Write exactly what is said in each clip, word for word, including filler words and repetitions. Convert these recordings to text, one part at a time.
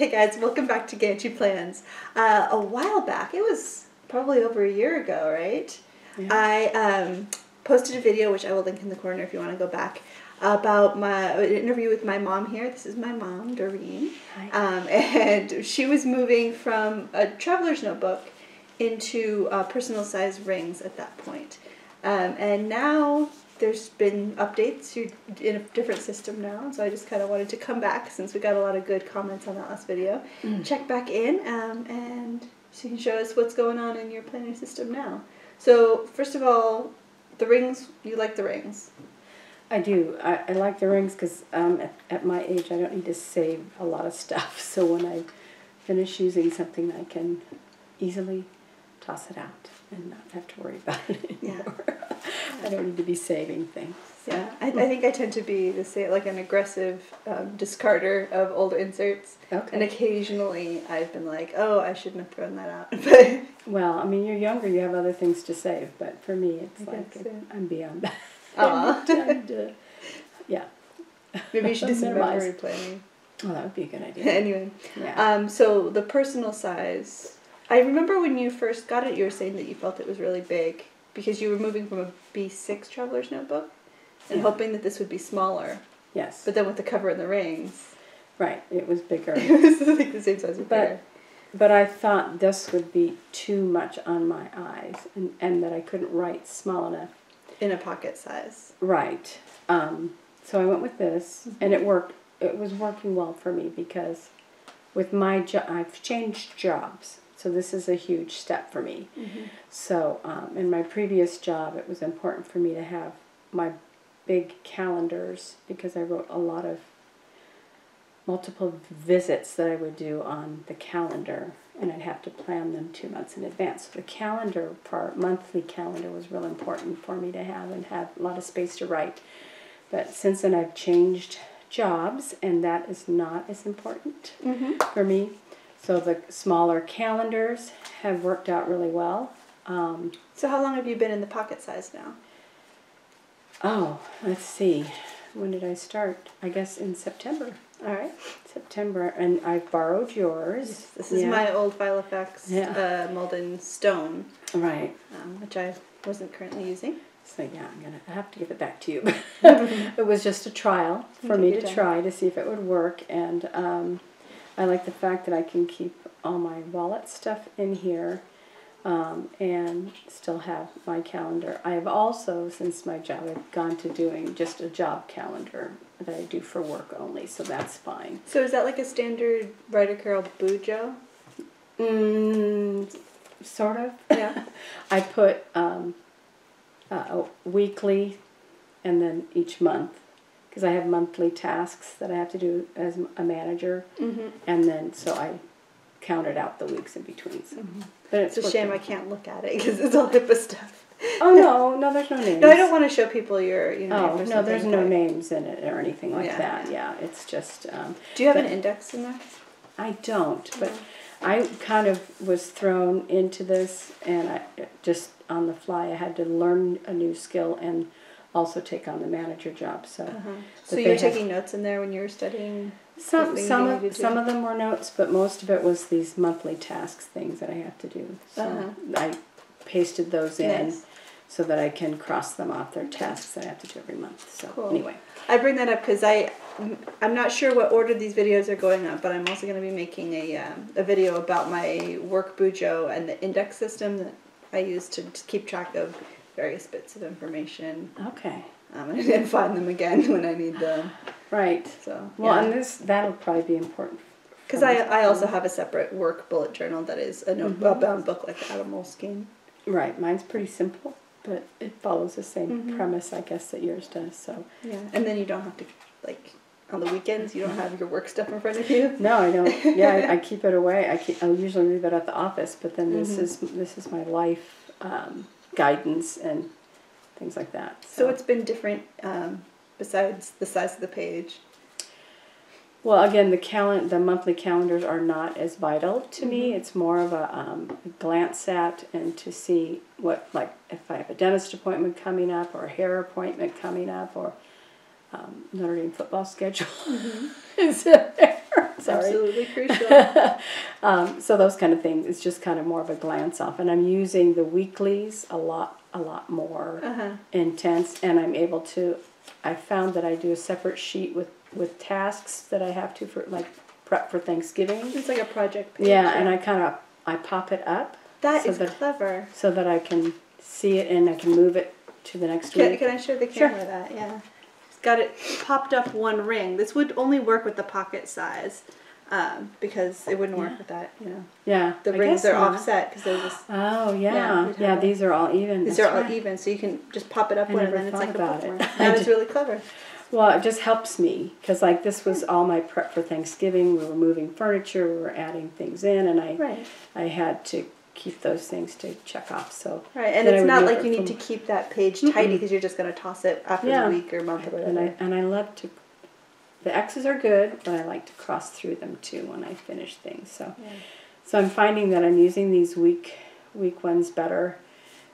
Hey guys, welcome back to Ganchi Plans. Uh, a while back, it was probably over a year ago, right? Yeah. I um, posted a video, which I will link in the corner if you want to go back, about my an interview with my mom here. This is my mom, Doreen. Hi. Um, and she was moving from a traveler's notebook into uh, personal size rings at that point. Um, and now there's been updates. You're in a different system now, so I just kind of wanted to come back since we got a lot of good comments on that last video. Mm. Check back in, um, and so you can show us what's going on in your planner system now. So first of all, the rings. You like the rings? I do. I, I like the rings because um, at, at my age, I don't need to save a lot of stuff. So when I finish using something, I can easily toss it out and not have to worry about it anymore. Yeah. I don't need to be saving things. Yeah, I, I think I tend to be the same, like an aggressive um, discarder of old inserts. Okay. And occasionally I've been like, oh, I shouldn't have thrown that out. But well, I mean, you're younger, you have other things to save, but for me, it's I like, it, so. I'm beyond that. Aww. Time to, yeah. Maybe you should do some memory planning. Well, that would be a good idea. Anyway, yeah. um, so the personal size. I remember when you first got it, you were saying that you felt it was really big, because you were moving from a B six traveler's notebook and yeah. hoping that this would be smaller. Yes. But then with the cover and the rings. Right. It was bigger. It was like the same size as bigger. But I thought this would be too much on my eyes and, and that I couldn't write small enough. In a pocket size. Right. Um, so I went with this, mm-hmm. and it worked. It was working well for me because with my job, I've changed jobs. So this is a huge step for me. Mm-hmm. So um, in my previous job, it was important for me to have my big calendars because I wrote a lot of multiple visits that I would do on the calendar, and I'd have to plan them two months in advance. So the calendar part, monthly calendar, was real important for me to have and have a lot of space to write. But since then, I've changed jobs, and that is not as important mm-hmm. for me. So the smaller calendars have worked out really well. Um, so how long have you been in the pocket size now? Oh, let's see. When did I start? I guess in September. All right. September, and I've borrowed yours. Yes, this is yeah. my old Filofax yeah. uh, Molden stone. Right. Um, which I wasn't currently using. So yeah, I'm gonna I have to give it back to you. It was just a trial for me to try to see if it would work, and um, I like the fact that I can keep all my wallet stuff in here um, and still have my calendar. I have also, since my job, I've gone to doing just a job calendar that I do for work only, so that's fine. So is that like a standard Ryder Carroll bujo? Mm, sort of. Yeah. I put um, uh, weekly and then each month. Because I have monthly tasks that I have to do as a manager, mm-hmm. and then so I counted out the weeks in between. So. Mm-hmm. But it's, it's a shame out. I can't look at it because it's all HIPAA stuff. Oh no, no, there's no names. No, I don't want to show people your. You know, oh no, there's no like... names in it or anything like yeah. that. Yeah, it's just. Um, do you have an index in there? I don't, but no. I kind of was thrown into this, and I just on the fly I had to learn a new skill and. Also take on the manager job. So, uh-huh. so you're taking notes in there when you were studying? Some some of, some of them were notes, but most of it was these monthly tasks things that I have to do. So uh-huh. I pasted those in nice. So that I can cross them off. They're tasks that I have to do every month. So cool. Anyway, I bring that up because I I'm not sure what order these videos are going up, but I'm also going to be making a um, a video about my work bujo and the index system that I use to keep track of various bits of information. Okay. Um, and then find them again when I need them. Right. So well, yeah. and this that'll probably be important. Because I I also have a separate work bullet journal that is a notebook mm-hmm. book like the animal skin. Right. Mine's pretty simple, but it follows the same mm-hmm. premise, I guess, that yours does. So yeah. And then you don't have to like on the weekends you don't have your work stuff in front of you. No, I don't. Yeah, I, I keep it away. I keep. I usually leave it at the office, but then this mm-hmm. is this is my life. Um, guidance and things like that. So, so it's been different um, besides the size of the page? Well, again, the calen- the monthly calendars are not as vital to mm-hmm. me. It's more of a um, glance at and to see what, like, if I have a dentist appointment coming up or a hair appointment coming up or um, Notre Dame football schedule mm-hmm. is in there. Sorry. Absolutely crucial. um, so those kind of things. It's just kind of more of a glance off. And I'm using the weeklies a lot, a lot more uh-huh. intense. And I'm able to, I found that I do a separate sheet with, with tasks that I have to, for like prep for Thanksgiving. It's like a project page. Yeah, and I kind of, I pop it up. That so is that, clever. So that I can see it and I can move it to the next can, week. Can I show the camera sure. that? Yeah. Got it popped up one ring. This would only work with the pocket size um, because it wouldn't work yeah. with that, you know. Yeah. The I rings are not. offset because they're just. Oh, yeah. Yeah, yeah these are all even. These That's are right. all even, so you can just pop it up I whenever and it's like about a popcorn. It. That is really clever. Well, it just helps me because, like, this was all my prep for Thanksgiving. We were moving furniture, we were adding things in, and I, right. I had to keep those things to check off. So right, and it's not like you need to keep that page tidy because you're just going to toss it after yeah. the week or month or whatever. And I, and I love to, the X's are good, but I like to cross through them too when I finish things. So, yeah. so I'm finding that I'm using these week week ones better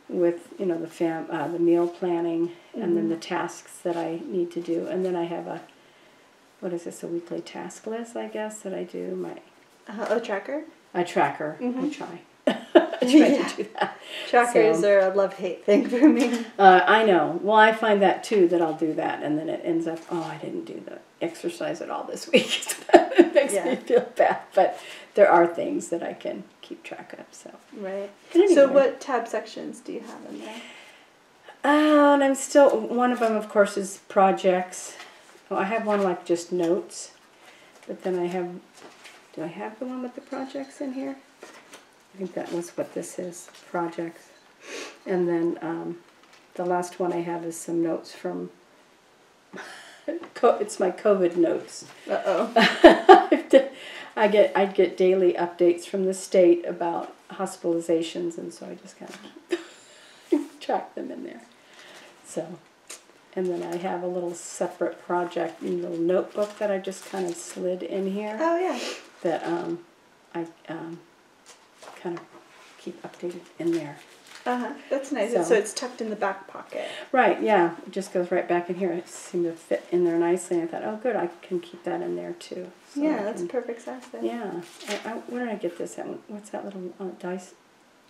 with you know the fam uh, the meal planning mm-hmm. and then the tasks that I need to do, and then I have a what is this a weekly task list I guess that I do my uh, a tracker a tracker mm-hmm. I try. I try yeah. to do that. Trackers so, are a love-hate thing for me. Uh, I know. Well, I find that, too, that I'll do that, and then it ends up, oh, I didn't do the exercise at all this week. It makes yeah. me feel bad. But there are things that I can keep track of. So right. Anyway. So what tab sections do you have in there? Uh, and I'm still, one of them, of course, is projects. Well, I have one, like, just notes. But then I have, do I have the one with the projects in here? I think that was what this is, projects. And then um, the last one I have is some notes from, it's my COVID notes. Uh-oh. I get, I get daily updates from the state about hospitalizations, and so I just kind of track them in there. So, and then I have a little separate project, a little notebook that I just kind of slid in here. Oh, yeah. That um, I... Um, kind of keep updated in there. Uh-huh. That's nice. So, so it's tucked in the back pocket. Right, yeah. It just goes right back in here. It seemed to fit in there nicely. I thought, oh, good, I can keep that in there, too. So yeah, I that's can, perfect size then. Yeah. I, I, where did I get this at? What's that little uh, Daiso?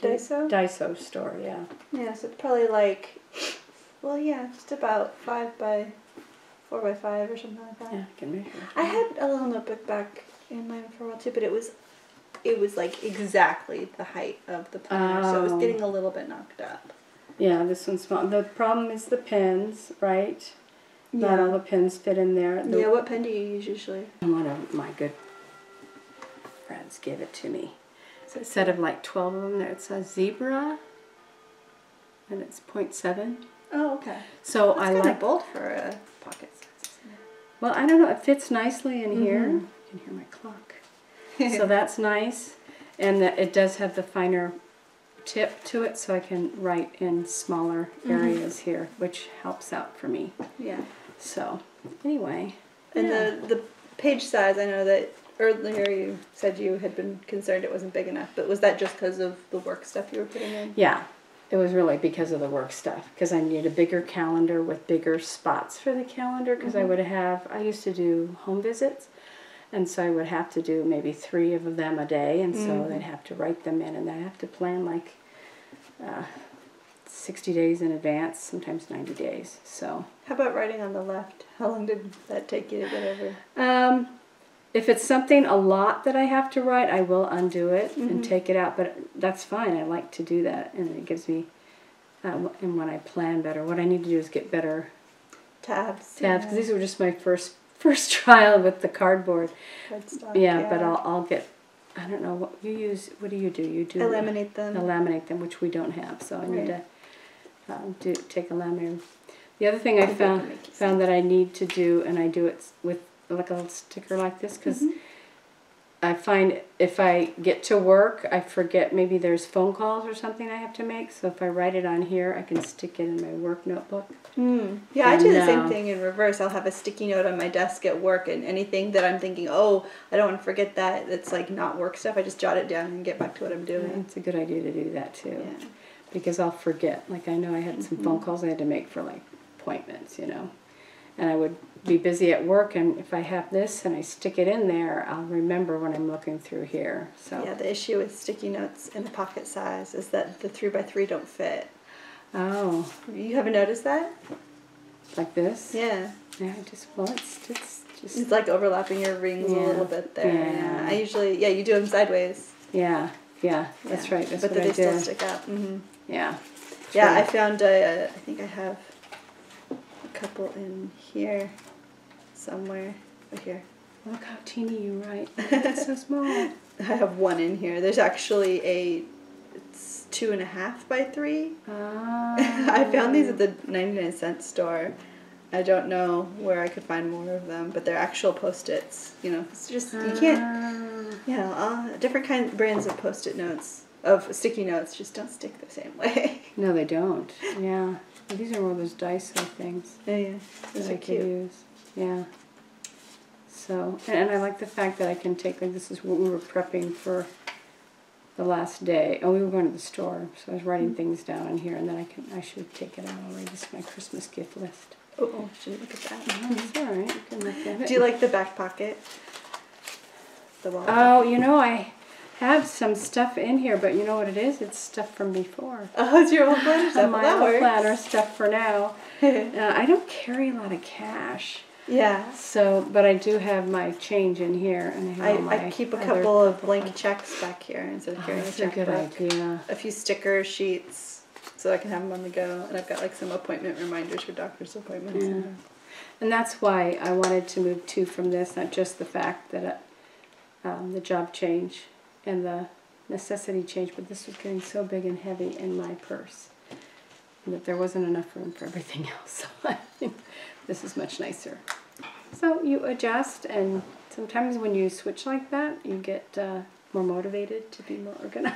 Daiso? Daiso store, yeah. Yeah, so it's probably like, well, yeah, just about five by four by five or something like that. Yeah, I can measure it. I had a little notebook back in mine for a while, too, but it was... It was like exactly the height of the planner, oh. so it was getting a little bit knocked up. Yeah, this one's small. The problem is the pins, right? Yeah. Not all the pins fit in there. The yeah, what pen do you use usually? One of my good friends gave it to me. So it's a set of like twelve of them there. It says Zebra, and it's zero point seven. Oh, okay. So That's I kind like of bold for a pocket size. Well, I don't know. It fits nicely in mm-hmm. here. You can hear my clock. So that's nice, and that it does have the finer tip to it, so I can write in smaller areas mm-hmm. here, which helps out for me. Yeah. So, anyway. And yeah. the, the page size, I know that earlier you said you had been concerned it wasn't big enough, but was that just because of the work stuff you were putting in? Yeah, it was really because of the work stuff, because I needed a bigger calendar with bigger spots for the calendar, because mm-hmm. I would have, I used to do home visits. And so I would have to do maybe three of them a day, and so mm-hmm. I'd have to write them in, and I have to plan like uh, sixty days in advance, sometimes ninety days. So how about writing on the left? How long did that take you to get over? Um, if it's something a lot that I have to write, I will undo it mm-hmm. and take it out, but that's fine. I like to do that, and it gives me, uh, and when I plan better, what I need to do is get better tabs. Tabs, because yeah. these were just my first. First trial with the cardboard. Stock, yeah, yeah, but I'll I'll get. I don't know what you use. What do you do? You do. I laminate them. I laminate them, which we don't have, so I right. need to um, do take a laminator. The other thing I, I found found sense. that I need to do, and I do it with like a little sticker like this, because mm-hmm. I find if I get to work, I forget maybe there's phone calls or something I have to make. So if I write it on here, I can stick it in my work notebook. Mm. Yeah, and I do the uh, same thing in reverse. I'll have a sticky note on my desk at work, and anything that I'm thinking, oh, I don't want to forget that, that's like not work stuff, I just jot it down and get back to what I'm doing. It's a good idea to do that too. Yeah. Because I'll forget. Like I know I had some mm-hmm. phone calls I had to make for like appointments, you know. and I would be busy at work, and if I have this and I stick it in there, I'll remember when I'm looking through here. So yeah, the issue with sticky notes in the pocket size is that the three by three don't fit. Oh, you haven't noticed that? Like this? Yeah. Yeah, just well, it's it's just it's like overlapping your rings yeah. a little bit there. Yeah. yeah. I usually yeah you do them sideways. Yeah, yeah, that's yeah. right. That's but what I do. But they still stick out. Mm-hmm. Yeah. That's yeah, right. I found a, a. I think I have a couple in here. Somewhere over here. Look how teeny you write. It's so small. I have one in here. There's actually a it's two and a half by three. Oh. I found these at the ninety-nine cent store. I don't know where I could find more of them, but they're actual Post-its. You know, it's just you can't. You know, all different kind brands of Post-it notes of sticky notes just don't stick the same way. No, they don't. Yeah, these are all those Daiso things. Yeah, yeah, those are cute. Yeah. So, and I like the fact that I can take, like, this is what we were prepping for the last day. Oh, we were going to the store, so I was writing mm-hmm. things down in here, and then I can, I should take it out already. This is my Christmas gift list. Oh, oh should I look at that? Mm-hmm. It's all right. You can look at it. Do you like the back pocket? The wall? Oh, you know, I have some stuff in here, but you know what it is? It's stuff from before. Oh, it's your old planner stuff. My well, old planner stuff for now. uh, I don't carry a lot of cash. Yeah. So, but I do have my change in here, and I, have I, I keep a couple of blank checks back here instead of carrying oh, a checkbook. That's a good idea. A few sticker sheets, so I can have them on the go, and I've got like some appointment reminders for doctor's appointments. Yeah. And, and that's why I wanted to move two from this, not just the fact that uh, um, the job change and the necessity change, but this was getting so big and heavy in my purse that there wasn't enough room for everything else. So I think this is much nicer. So you adjust, and sometimes when you switch like that, you get uh, more motivated to be more organized.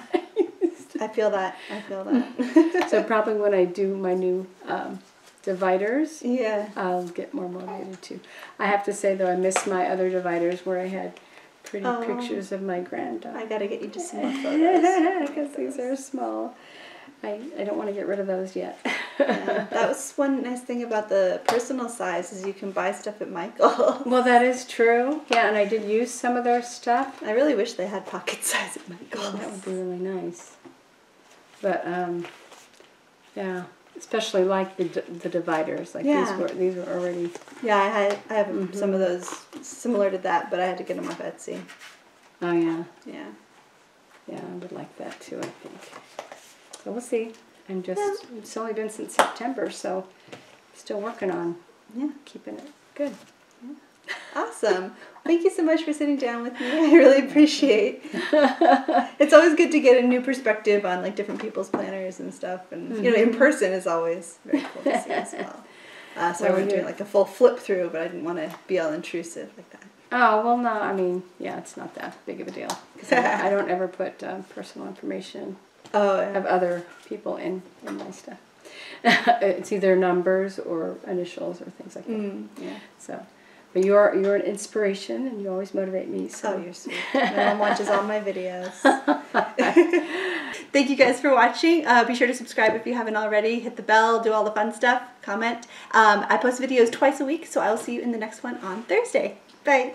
I feel that. I feel that. So probably when I do my new um, dividers, yeah, I'll get more motivated too. I have to say, though, I miss my other dividers where I had pretty oh, pictures of my granddaughter. I got to get you just some more photos. Because these are small. I, I don't want to get rid of those yet. Yeah, that was one nice thing about the personal size is you can buy stuff at Michael's. Well, that is true. Yeah, and I did use some of their stuff. I really wish they had pocket size at Michael's. That would be really nice. But, um, yeah, especially like the, the dividers. Like yeah. these, were, these were already... Yeah, I, had, I have mm-hmm. some of those similar to that, but I had to get them off Etsy. Oh, yeah. Yeah. Yeah, I would like that too, I think. So we'll see. I'm just, yeah. It's only been since September, so still working on yeah. keeping it good. Yeah. Awesome. Thank you so much for sitting down with me. I really appreciate it. It's always good to get a new perspective on like different people's planners and stuff. And mm-hmm. you know, in person is always very cool to see as well. Uh, so well, I wouldn't do like a full flip through, but I didn't want to be all intrusive like that. Oh, well, no, I mean, yeah, it's not that big of a deal. Because I, I don't ever put um, personal information Oh, yeah. of other people in, in my stuff. It's either numbers or initials or things like that. Mm, yeah. So, but you're you're an inspiration, and you always motivate me. So oh, you're sweet. My mom watches all my videos. Thank you guys for watching. Uh, be sure to subscribe if you haven't already. Hit the bell. Do all the fun stuff. Comment. Um, I post videos twice a week, so I will see you in the next one on Thursday. Bye.